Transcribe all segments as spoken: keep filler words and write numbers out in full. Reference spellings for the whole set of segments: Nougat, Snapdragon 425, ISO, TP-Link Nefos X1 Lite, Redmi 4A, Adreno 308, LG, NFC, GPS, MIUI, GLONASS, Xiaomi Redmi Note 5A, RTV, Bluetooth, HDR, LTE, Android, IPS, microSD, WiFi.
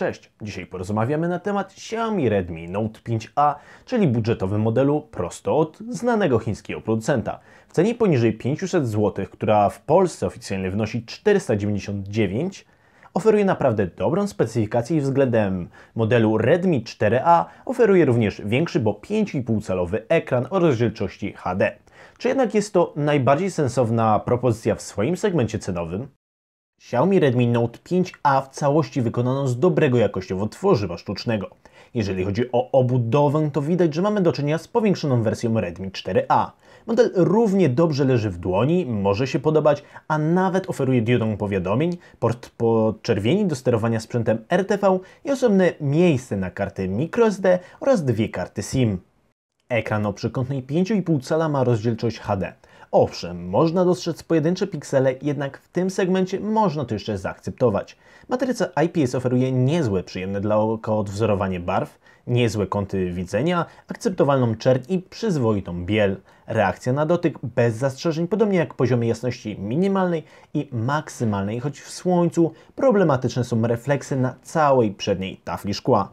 Cześć! Dzisiaj porozmawiamy na temat Xiaomi Redmi Note pięć A, czyli budżetowym modelu prosto od znanego chińskiego producenta. W cenie poniżej pięćset złotych, która w Polsce oficjalnie wynosi czterysta dziewięćdziesiąt dziewięć, oferuje naprawdę dobrą specyfikację i względem modelu Redmi cztery A oferuje również większy, bo pięć i pół calowy ekran o rozdzielczości H D. Czy jednak jest to najbardziej sensowna propozycja w swoim segmencie cenowym? Xiaomi Redmi Note pięć A w całości wykonano z dobrego jakościowo tworzywa sztucznego. Jeżeli chodzi o obudowę, to widać, że mamy do czynienia z powiększoną wersją Redmi cztery A. Model równie dobrze leży w dłoni, może się podobać, a nawet oferuje diodę powiadomień, port podczerwieni do sterowania sprzętem R T V i osobne miejsce na karty microSD oraz dwie karty SIM. Ekran o przekątnej pięć i pół cala ma rozdzielczość H D. Owszem, można dostrzec pojedyncze piksele, jednak w tym segmencie można to jeszcze zaakceptować. Matryca I P S oferuje niezłe, przyjemne dla oka odwzorowanie barw, niezłe kąty widzenia, akceptowalną czerń i przyzwoitą biel. Reakcja na dotyk bez zastrzeżeń, podobnie jak poziomy jasności minimalnej i maksymalnej, choć w słońcu problematyczne są refleksy na całej przedniej tafli szkła.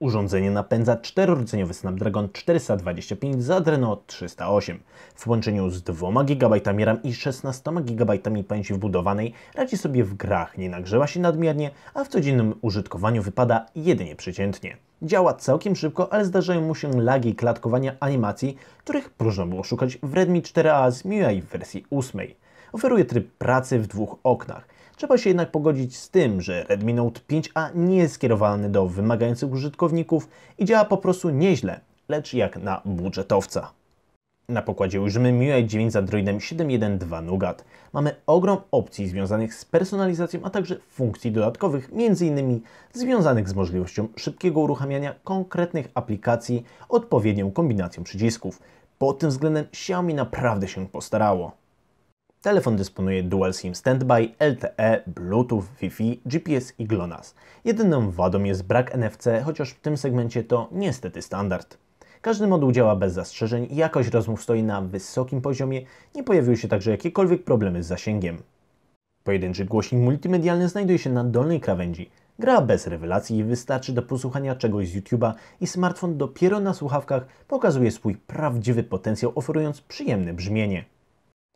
Urządzenie napędza czterordzeniowy Snapdragon czterysta dwadzieścia pięć z Adreno trzysta osiem. W połączeniu z dwoma gigabajtami RAM i szesnastoma gigabajtami pamięci wbudowanej radzi sobie w grach, nie nagrzewa się nadmiernie, a w codziennym użytkowaniu wypada jedynie przeciętnie. Działa całkiem szybko, ale zdarzają mu się lagi i klatkowania animacji, których próżno było szukać w Redmi cztery A z M I U I w wersji ósmej. Oferuje tryb pracy w dwóch oknach. Trzeba się jednak pogodzić z tym, że Redmi Note pięć A nie jest skierowany do wymagających użytkowników i działa po prostu nieźle, lecz jak na budżetowca. Na pokładzie ujrzymy M I U I dziewięć z Androidem siedem jeden dwa Nougat. Mamy ogrom opcji związanych z personalizacją, a także funkcji dodatkowych, między innymi związanych z możliwością szybkiego uruchamiania konkretnych aplikacji odpowiednią kombinacją przycisków. Pod tym względem Xiaomi naprawdę się postarało. Telefon dysponuje Dual SIM Standby, L T E, Bluetooth, Wi-Fi, G P S i GLONASS. Jedyną wadą jest brak N F C, chociaż w tym segmencie to niestety standard. Każdy moduł działa bez zastrzeżeń, jakość rozmów stoi na wysokim poziomie, nie pojawiły się także jakiekolwiek problemy z zasięgiem. Pojedynczy głośnik multimedialny znajduje się na dolnej krawędzi. Gra bez rewelacji i wystarczy do posłuchania czegoś z YouTube'a i smartfon dopiero na słuchawkach pokazuje swój prawdziwy potencjał, oferując przyjemne brzmienie.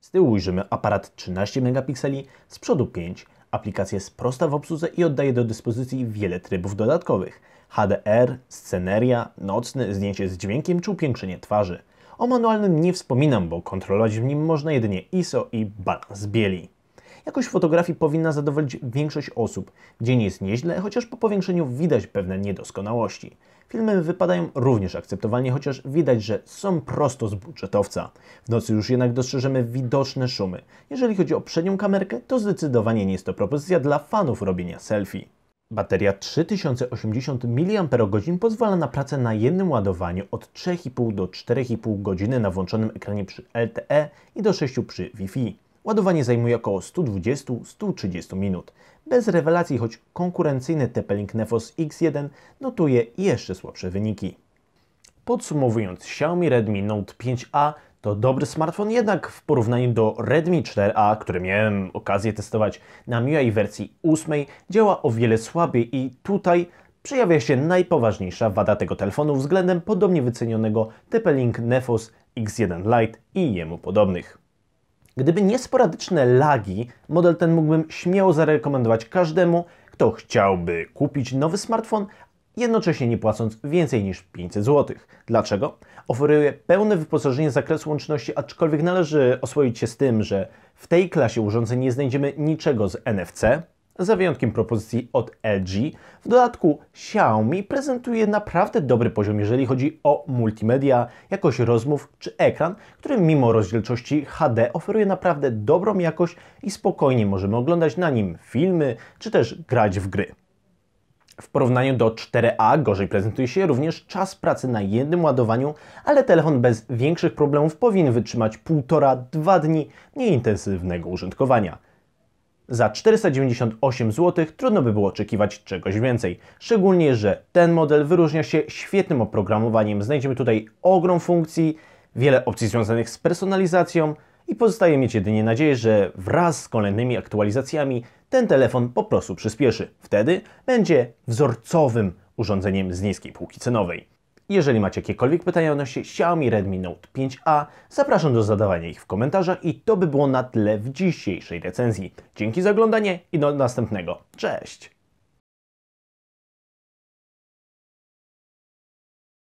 Z tyłu ujrzymy aparat trzynaście megapikseli, z przodu pięć. Aplikacja jest prosta w obsłudze i oddaje do dyspozycji wiele trybów dodatkowych. H D R, sceneria, nocny, zdjęcie z dźwiękiem czy upiększenie twarzy. O manualnym nie wspominam, bo kontrolować w nim można jedynie I S O i balans bieli. Jakość fotografii powinna zadowolić większość osób. Dzień jest nieźle, chociaż po powiększeniu widać pewne niedoskonałości. Filmy wypadają również akceptowalnie, chociaż widać, że są prosto z budżetowca. W nocy już jednak dostrzeżemy widoczne szumy. Jeżeli chodzi o przednią kamerkę, to zdecydowanie nie jest to propozycja dla fanów robienia selfie. Bateria trzy tysiące osiemdziesiąt miliamperogodzin pozwala na pracę na jednym ładowaniu od trzech i pół do czterech i pół godziny na włączonym ekranie przy L T E i do sześciu przy Wi-Fi. Ładowanie zajmuje około sto dwadzieścia do stu trzydziestu minut. Bez rewelacji, choć konkurencyjny T P Link Nefos X jeden notuje jeszcze słabsze wyniki. Podsumowując, Xiaomi Redmi Note pięć A to dobry smartfon, jednak w porównaniu do Redmi cztery A, który miałem okazję testować na M I U I wersji ósmej, działa o wiele słabiej i tutaj przejawia się najpoważniejsza wada tego telefonu względem podobnie wycenionego T P Link Nefos X jeden Lite i jemu podobnych. Gdyby nie sporadyczne lagi, model ten mógłbym śmiało zarekomendować każdemu, kto chciałby kupić nowy smartfon, jednocześnie nie płacąc więcej niż pięćset złotych. Dlaczego? Oferuje pełne wyposażenie z zakresu łączności, aczkolwiek należy oswoić się z tym, że w tej klasie urządzeń nie znajdziemy niczego z N F C, za wyjątkiem propozycji od L G. W dodatku Xiaomi prezentuje naprawdę dobry poziom, jeżeli chodzi o multimedia, jakość rozmów czy ekran, który mimo rozdzielczości H D oferuje naprawdę dobrą jakość i spokojnie możemy oglądać na nim filmy czy też grać w gry. W porównaniu do cztery A gorzej prezentuje się również czas pracy na jednym ładowaniu, ale telefon bez większych problemów powinien wytrzymać półtora do dwóch dni nieintensywnego użytkowania. Za czterysta dziewięćdziesiąt osiem złotych trudno by było oczekiwać czegoś więcej, szczególnie, że ten model wyróżnia się świetnym oprogramowaniem. Znajdziemy tutaj ogrom funkcji, wiele opcji związanych z personalizacją i pozostaje mieć jedynie nadzieję, że wraz z kolejnymi aktualizacjami ten telefon po prostu przyspieszy. Wtedy będzie wzorcowym urządzeniem z niskiej półki cenowej. Jeżeli macie jakiekolwiek pytania odnośnie Xiaomi Redmi Note pięć A, zapraszam do zadawania ich w komentarzach i to by było na tyle w dzisiejszej recenzji. Dzięki za oglądanie i do następnego. Cześć!